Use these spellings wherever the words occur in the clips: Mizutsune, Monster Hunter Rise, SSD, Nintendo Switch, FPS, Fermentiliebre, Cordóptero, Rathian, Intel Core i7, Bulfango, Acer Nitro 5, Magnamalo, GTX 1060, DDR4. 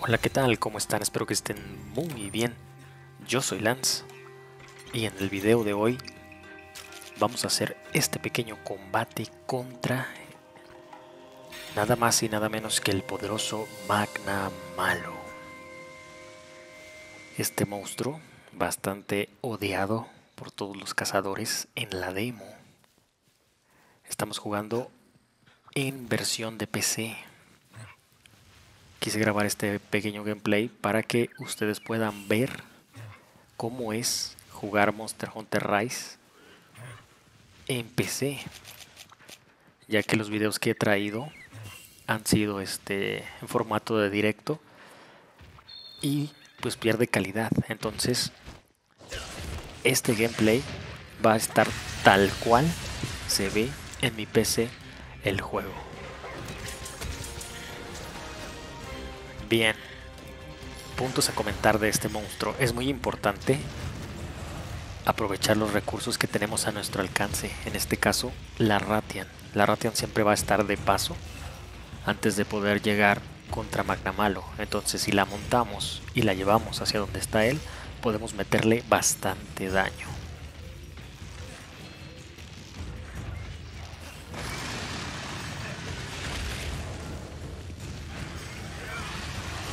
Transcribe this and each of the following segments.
Hola, ¿qué tal? ¿Cómo están? Espero que estén muy bien. Yo soy Lance y en el video de hoy vamos a hacer este pequeño combate contra nada más y nada menos que el poderoso Magnamalo. Este monstruo bastante odiado por todos los cazadores en la demo. Estamos jugando en versión de PC. Quise grabar este pequeño gameplay para que ustedes puedan ver cómo es jugar Monster Hunter Rise en PC, ya que los videos que he traído han sido en formato de directo y pues pierde calidad. Entonces este gameplay va a estar tal cual se ve en mi PC el juego. Bien, puntos a comentar de este monstruo. Es muy importante aprovechar los recursos que tenemos a nuestro alcance. En este caso, la Rathian. La Rathian siempre va a estar de paso antes de poder llegar contra Magnamalo. Entonces, si la montamos y la llevamos hacia donde está él, podemos meterle bastante daño.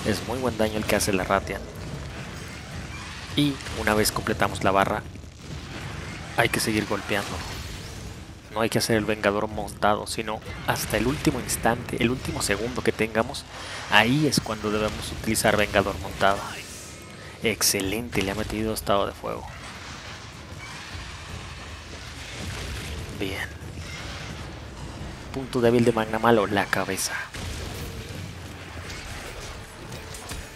Es muy buen daño el que hace la Rathian. Y una vez completamos la barra, hay que seguir golpeando. No hay que hacer el vengador montado, sino hasta el último instante, el último segundo que tengamos. Ahí es cuando debemos utilizar vengador montado. Excelente, le ha metido estado de fuego. Bien. Punto débil de Magnamalo, la cabeza.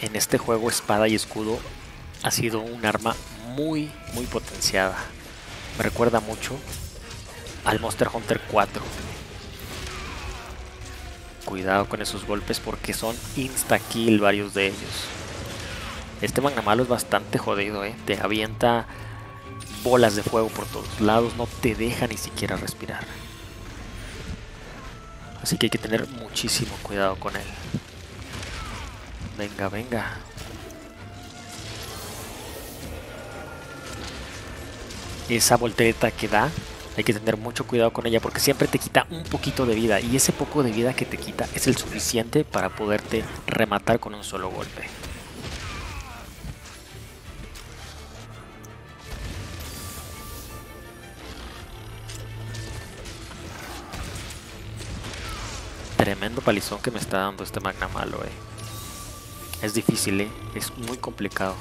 En este juego espada y escudo ha sido un arma muy potenciada. Me recuerda mucho al Monster Hunter 4. Cuidado con esos golpes porque son insta-kill varios de ellos. Este Magnamalo es bastante jodido, te avienta bolas de fuego por todos lados, no te deja ni siquiera respirar. Así que hay que tener muchísimo cuidado con él. Venga, venga. Esa voltereta que da, hay que tener mucho cuidado con ella porque siempre te quita un poquito de vida. Y ese poco de vida que te quita es el suficiente para poderte rematar con un solo golpe. Tremendo palizón que me está dando este Magnamalo, Es difícil, es muy complicado.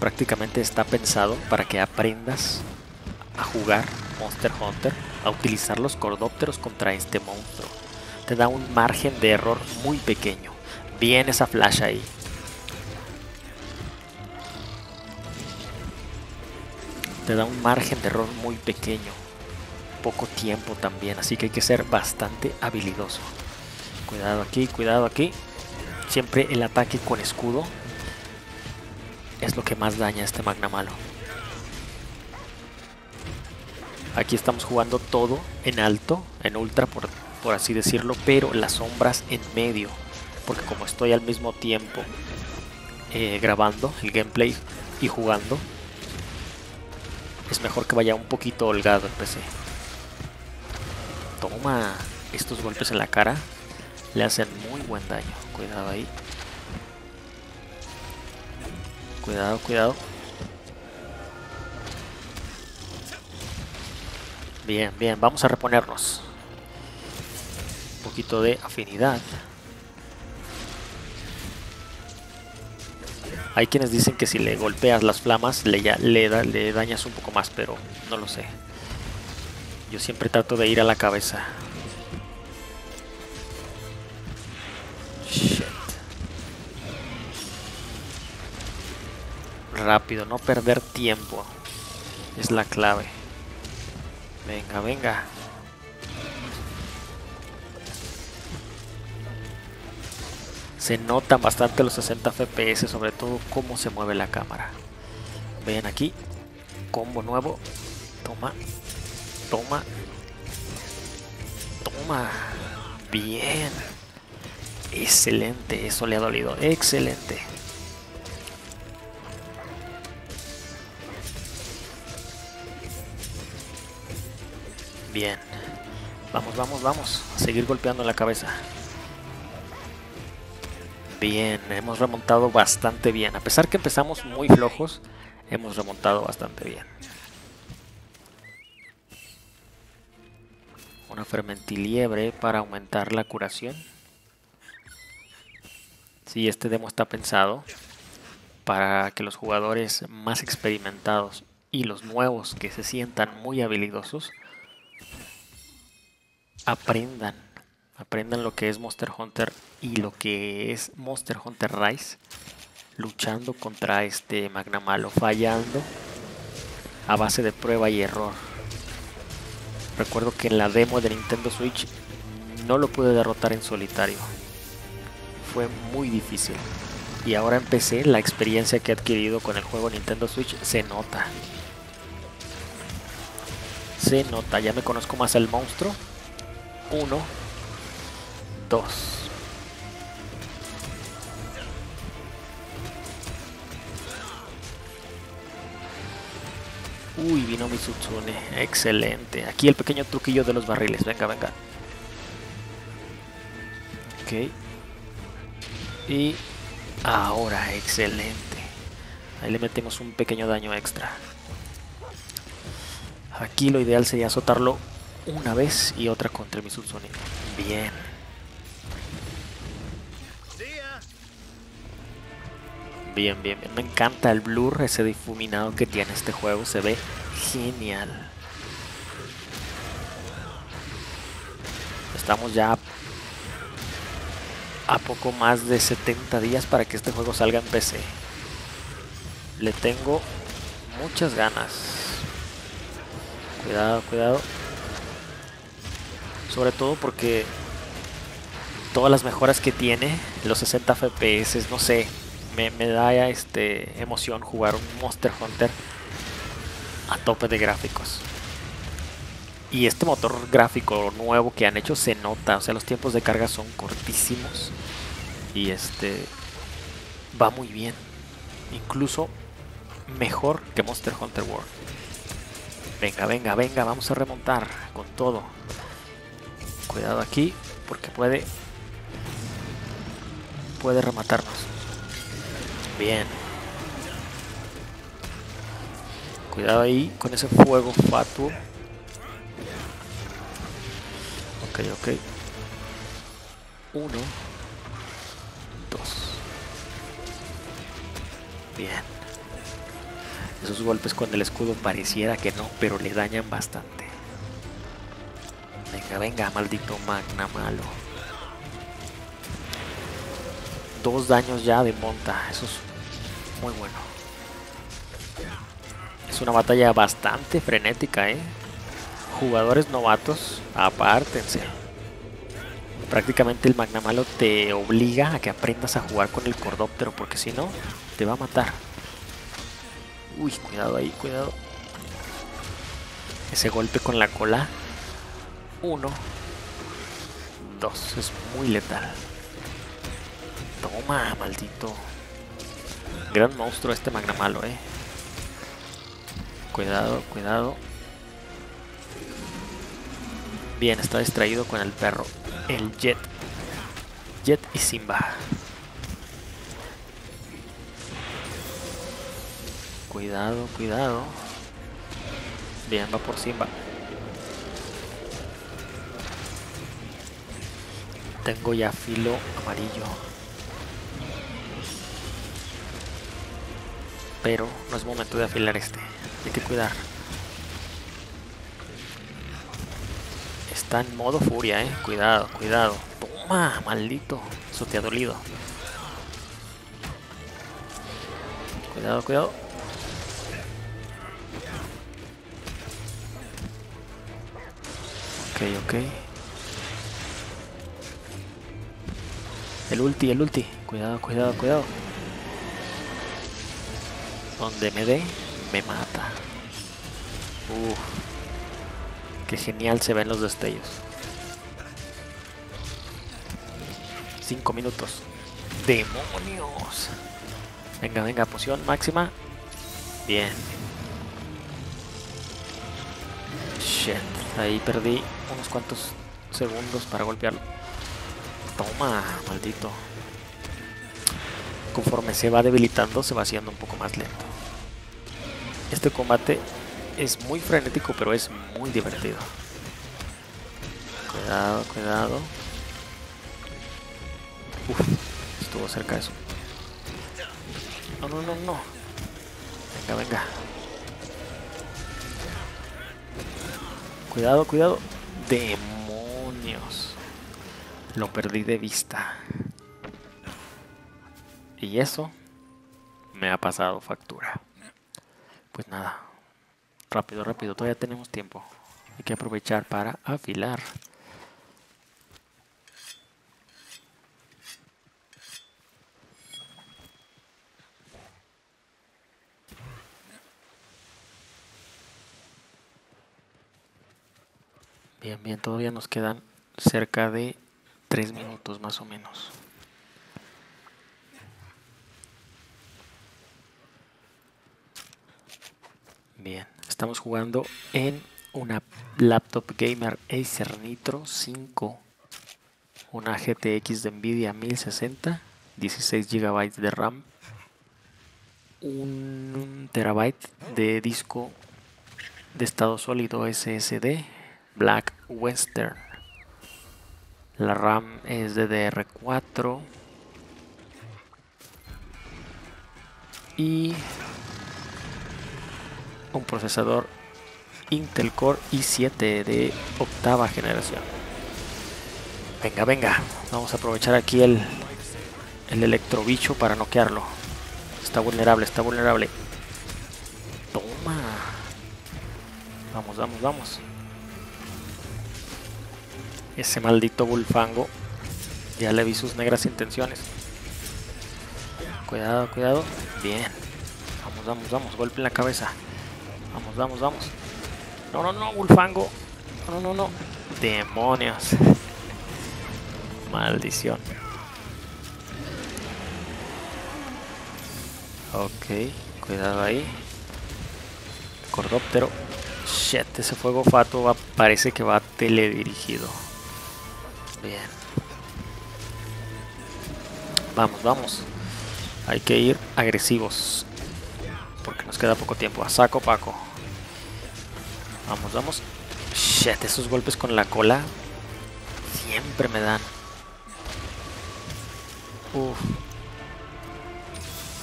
Prácticamente está pensado para que aprendas a jugar Monster Hunter, a utilizar los cordópteros contra este monstruo. Te da un margen de error muy pequeño. Bien esa flash ahí. Te da un margen de error muy pequeño. Poco tiempo también, así que hay que ser bastante habilidoso. Cuidado aquí, cuidado aquí. Siempre el ataque con escudo es lo que más daña a este Magnamalo. Aquí estamos jugando todo en alto, en ultra por así decirlo, pero las sombras en medio. Porque como estoy al mismo tiempo grabando el gameplay y jugando, es mejor que vaya un poquito holgado el PC. Toma estos golpes en la cara. Le hacen muy buen daño. Cuidado ahí. Cuidado, cuidado. Bien, bien. Vamos a reponernos. Un poquito de afinidad. Hay quienes dicen que si le golpeas las flamas le dañas un poco más, pero no lo sé. Yo siempre trato de ir a la cabeza. Rápido, no perder tiempo es la clave. Venga, venga. Se notan bastante los 60 FPS, sobre todo cómo se mueve la cámara. Ven aquí, combo nuevo. Toma, toma, toma. Bien. Excelente, eso le ha dolido. Excelente. Bien. Vamos, vamos, vamos. A seguir golpeando en la cabeza. Bien, hemos remontado bastante bien. A pesar que empezamos muy flojos, hemos remontado bastante bien. Una fermentiliebre para aumentar la curación. Sí, este demo está pensado para que los jugadores más experimentados y los nuevos que se sientan muy habilidosos aprendan lo que es Monster Hunter y lo que es Monster Hunter Rise, luchando contra este Magnamalo, fallando a base de prueba y error. Recuerdo que en la demo de Nintendo Switch no lo pude derrotar en solitario. Fue muy difícil. Y ahora empecé, la experiencia que he adquirido con el juego Nintendo Switch se nota. Se nota, ya me conozco más al monstruo. 1, 2. Uy, vino Mizutsune, excelente. Aquí el pequeño truquillo de los barriles, venga, venga. Ok. Y ahora, excelente. Ahí le metemos un pequeño daño extra. Aquí lo ideal sería azotarlo una vez y otra contra el Mizutsune. Bien. Bien, bien, bien. Me encanta el blur, ese difuminado que tiene este juego. Se ve genial. Estamos ya a poco más de 70 días para que este juego salga en PC. Le tengo muchas ganas. Cuidado, cuidado. Sobre todo porque todas las mejoras que tiene, los 60 FPS, no sé, me da emoción jugar un Monster Hunter a tope de gráficos. Y este motor gráfico nuevo que han hecho se nota, o sea, los tiempos de carga son cortísimos y va muy bien, incluso mejor que Monster Hunter World. Venga, venga, venga, vamos a remontar con todo. Cuidado aquí porque puede rematarnos. Bien. Cuidado ahí con ese fuego fatuo. Ok, ok. 1, 2. Bien. Esos golpes con el escudo pareciera que no, pero le dañan bastante. Venga, venga, maldito Magnamalo. 2 daños ya de monta. Eso es muy bueno. Es una batalla bastante frenética, ¿eh? Jugadores novatos, apártense. Prácticamente el Magnamalo te obliga a que aprendas a jugar con el Cordóptero, porque si no, te va a matar. Uy, cuidado ahí, cuidado. Ese golpe con la cola. 1, 2. Es muy letal. Toma, maldito. Gran monstruo este Magnamalo, eh. Cuidado, cuidado. Bien, está distraído con el perro. El Jet. Jet y Simba. Cuidado, cuidado. Bien, va por Simba. Tengo ya filo amarillo. Pero no es momento de afilar este. Hay que cuidar. Está en modo furia, eh. Cuidado, cuidado. Toma, maldito. Eso te ha dolido. Cuidado, cuidado. Ok, ok. El ulti, el ulti. Cuidado, cuidado, cuidado. Donde me dé, me mata. Uff. Qué genial se ven los destellos. 5 minutos. ¡Demonios! Venga, venga, poción máxima. Bien. Shit, ahí perdí unos cuantos segundos para golpearlo. Toma, maldito. Conforme se va debilitando, se va haciendo un poco más lento. Este combate es muy frenético, pero es muy divertido. Cuidado, cuidado. Uf, estuvo cerca de eso. No, no, no, no. Venga, venga. Cuidado, cuidado. Demonios. Lo perdí de vista. Y eso me ha pasado factura. Pues nada. Rápido, rápido. Todavía tenemos tiempo. Hay que aprovechar para afilar. Bien, bien, todavía nos quedan cerca de 3 minutos más o menos. Bien, estamos jugando en una laptop gamer Acer Nitro 5. Una GTX de Nvidia 1060, 16 GB de RAM, 1 TB de disco de estado sólido SSD. Black Western. La RAM es DDR4 y un procesador Intel Core i7 de 8ª generación. Venga, venga, vamos a aprovechar aquí el electrobicho para noquearlo. Está vulnerable, está vulnerable. Toma. Vamos, vamos, vamos. Ese maldito Bulfango. Ya le vi sus negras intenciones. Cuidado, cuidado. Bien. Vamos, vamos, vamos. Golpe en la cabeza. Vamos, vamos, vamos. No, no, no, Bulfango. No, no, no. Demonios. Maldición. Ok. Cuidado ahí. Cordóptero. Shit, ese fuego fato va, parece que va teledirigido. Bien. Vamos, vamos. Hay que ir agresivos. Porque nos queda poco tiempo. A saco, Paco. Vamos, vamos. Shit, esos golpes con la cola siempre me dan. Uf.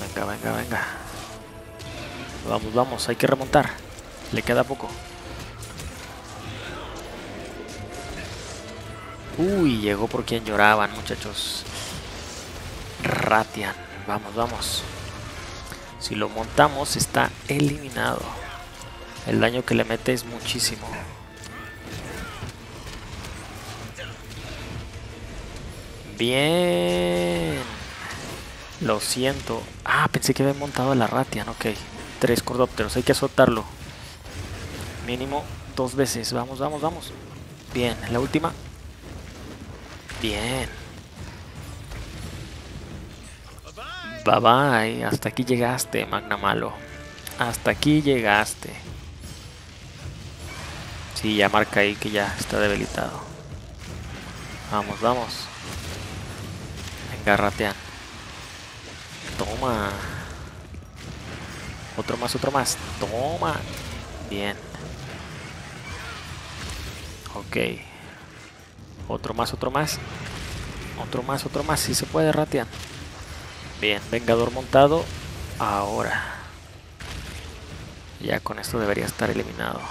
Venga, venga, venga. Vamos, vamos. Hay que remontar. Le queda poco. Uy, llegó por quien lloraban, muchachos. Rathian. Vamos, vamos. Si lo montamos, está eliminado. El daño que le mete es muchísimo. Bien. Lo siento. Ah, pensé que había montado a la Rathian. Ok. 3 cordópteros. Hay que azotarlo. Mínimo 2 veces. Vamos, vamos, vamos. Bien. La última. Bien. Bye bye. Hasta aquí llegaste, Magnamalo. Hasta aquí llegaste. Sí, ya marca ahí que ya está debilitado. Vamos, vamos. Venga, Rathian. Toma. Otro más, otro más. Toma. Bien. Ok. Otro más, otro más. Otro más, otro más. Si se puede, Rathian. Bien, vengador montado. Ahora. Ya con esto debería estar eliminado.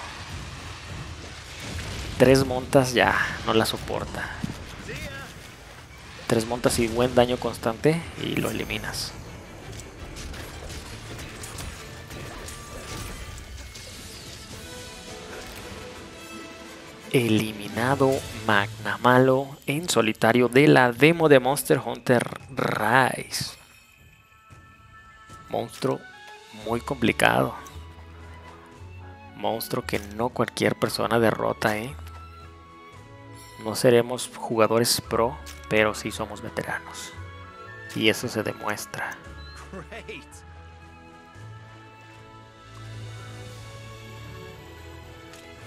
3 montas ya. No la soporta. 3 montas y buen daño constante. Y lo eliminas. Eliminado Magnamalo en solitario de la demo de Monster Hunter Rise. Monstruo muy complicado. Monstruo que no cualquier persona derrota, ¿eh? No seremos jugadores pro, pero sí somos veteranos. Y eso se demuestra.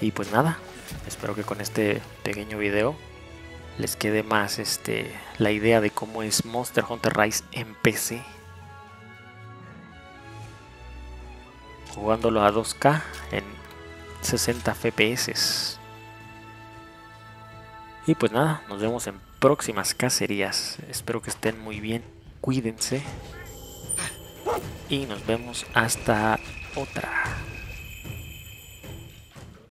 Y pues nada, espero que con este pequeño video les quede más la idea de cómo es Monster Hunter Rise en PC. Jugándolo a 2K en 60 FPS. Y pues nada, nos vemos en próximas cacerías. Espero que estén muy bien, cuídense. Y nos vemos hasta otra.